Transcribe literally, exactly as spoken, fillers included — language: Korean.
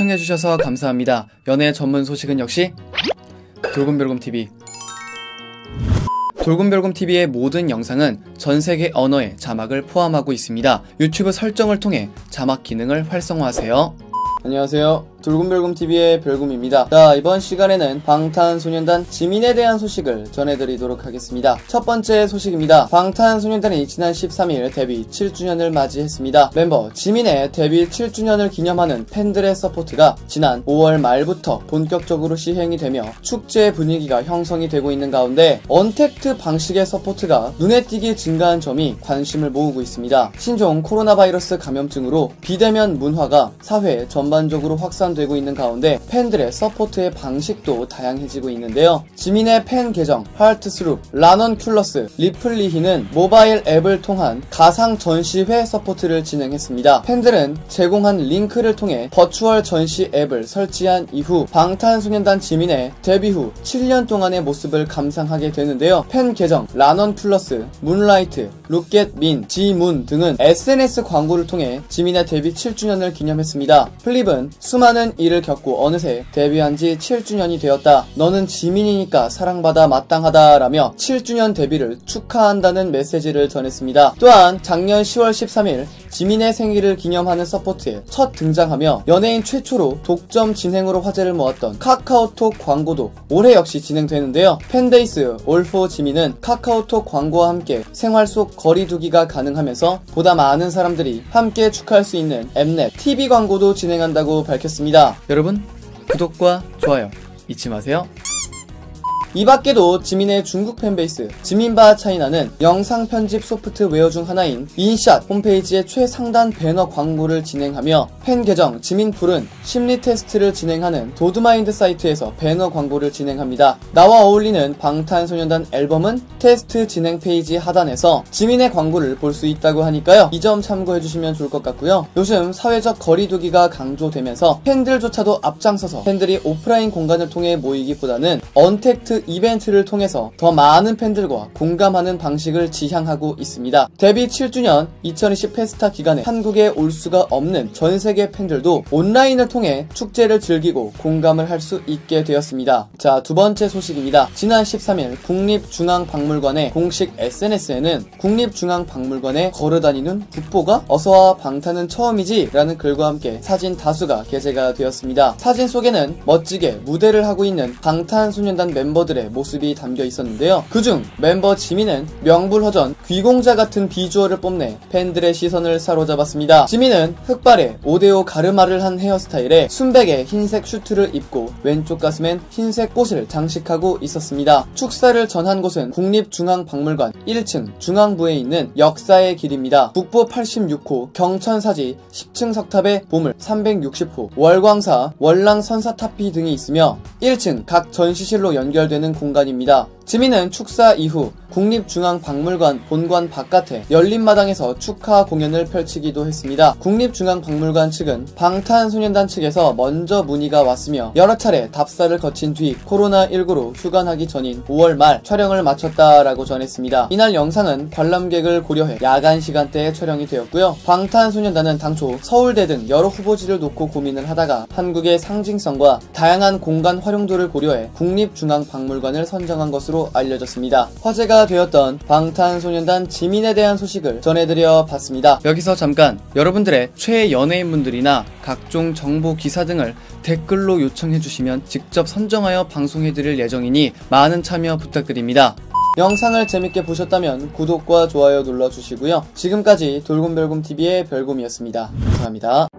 시청해주셔서 감사합니다. 연애 전문 소식은 역시 돌곰별곰티비. 돌곰별곰티비의 모든 영상은 전세계 언어의 자막을 포함하고 있습니다. 유튜브 설정을 통해 자막 기능을 활성화하세요. 안녕하세요, 돌곰별곰티비의 별곰입니다. 자, 이번 시간에는 방탄소년단 지민에 대한 소식을 전해드리도록 하겠습니다. 첫 번째 소식입니다. 방탄소년단이 지난 십삼 일 데뷔 칠 주년을 맞이했습니다. 멤버 지민의 데뷔 칠 주년을 기념하는 팬들의 서포트가 지난 오월 말부터 본격적으로 시행이 되며 축제 분위기가 형성이 되고 있는 가운데 언택트 방식의 서포트가 눈에 띄게 증가한 점이 관심을 모으고 있습니다. 신종 코로나 바이러스 감염증으로 비대면 문화가 사회 전반적으로 확산 되고 있는 가운데 팬들의 서포트의 방식도 다양해지고 있는데요. 지민의 팬 계정 하트스루, 라논큘러스, 리플리히는 모바일 앱을 통한 가상 전시회 서포트를 진행했습니다. 팬들은 제공한 링크를 통해 버추얼 전시 앱을 설치한 이후 방탄소년단 지민의 데뷔 후 칠 년 동안의 모습을 감상하게 되는데요. 팬 계정 라논큘러스, 문라이트, 룩켓민, 지문 등은 에스엔에스 광고를 통해 지민의 데뷔 칠 주년을 기념했습니다. 플립은 수많은 일을 겪고 어느새 데뷔한 지 칠 주년이 되었다. 너는 지민이니까 사랑받아 마땅하다 라며 칠 주년 데뷔를 축하한다는 메시지를 전했습니다. 또한 작년 시월 십삼일 지민의 생일을 기념하는 서포트에 첫 등장하며 연예인 최초로 독점 진행으로 화제를 모았던 카카오톡 광고도 올해 역시 진행되는데요. 팬데이스 올포 지민은 카카오톡 광고와 함께 생활 속 거리 두기가 가능하면서 보다 많은 사람들이 함께 축하할 수 있는 엠넷 티비 광고도 진행한다고 밝혔습니다. 여러분, 구독과 좋아요 잊지 마세요. 이 밖에도 지민의 중국 팬베이스 지민바 차이나는 영상 편집 소프트웨어 중 하나인 인샷 홈페이지의 최상단 배너 광고를 진행하며 팬 계정 지민풀은 심리 테스트를 진행하는 도드마인드 사이트에서 배너 광고를 진행합니다. 나와 어울리는 방탄소년단 앨범은 테스트 진행 페이지 하단에서 지민의 광고를 볼 수 있다고 하니까요. 이 점 참고해주시면 좋을 것 같고요. 요즘 사회적 거리두기가 강조되면서 팬들조차도 앞장서서 팬들이 오프라인 공간을 통해 모이기보다는 언택트 이벤트를 통해서 더 많은 팬들과 공감하는 방식을 지향하고 있습니다. 데뷔 칠 주년 이천이십 페스타 기간에 한국에 올 수가 없는 전세계 팬들도 온라인을 통해 축제를 즐기고 공감을 할 수 있게 되었습니다. 자, 두번째 소식입니다. 지난 십삼 일 국립중앙박물관의 공식 에스엔에스에는 국립중앙박물관에 걸어다니는 국보가 어서와 방탄은 처음이지 라는 글과 함께 사진 다수가 게재가 되었습니다. 사진 속에는 멋지게 무대를 하고 있는 방탄소년단 멤버들 의 모습이 담겨 있었는데요. 그중 멤버 지민은 명불허전 귀공자 같은 비주얼을 뽐내 팬들의 시선을 사로잡았습니다. 지민은 흑발에 오데오 가르마를 한 헤어스타일에 순백에 흰색 슈트를 입고 왼쪽 가슴엔 흰색 꽃을 장식하고 있었습니다. 축사를 전한 곳은 국립중앙박물관 일 층 중앙부에 있는 역사의 길입니다. 국보 팔십육 호 경천사지 십 층 석탑에 보물 삼백육십 호 월광사 월랑선사탑피 등이 있으며 일 층 각 전시실로 연결된 공간입니다. 지민은 축사 이후 국립중앙박물관 본관 바깥에 열린마당에서 축하 공연을 펼치기도 했습니다. 국립중앙박물관 측은 방탄소년단 측에서 먼저 문의가 왔으며 여러 차례 답사를 거친 뒤 코로나 십구로 휴관하기 전인 오월 말 촬영을 마쳤다라고 전했습니다. 이날 영상은 관람객을 고려해 야간 시간대에 촬영이 되었고요. 방탄소년단은 당초 서울대 등 여러 후보지를 놓고 고민을 하다가 한국의 상징성과 다양한 공간 활용도를 고려해 국립중앙박물관을 선정한 것으로 알려졌습니다. 화제가 되었던 방탄소년단 지민에 대한 소식을 전해드려 봤습니다. 여기서 잠깐, 여러분들의 최애 연예인분들이나 각종 정보 기사 등을 댓글로 요청해주시면 직접 선정하여 방송해드릴 예정이니 많은 참여 부탁드립니다. 영상을 재밌게 보셨다면 구독과 좋아요 눌러주시고요. 지금까지 돌곰별곰티비의 별곰이었습니다. 감사합니다.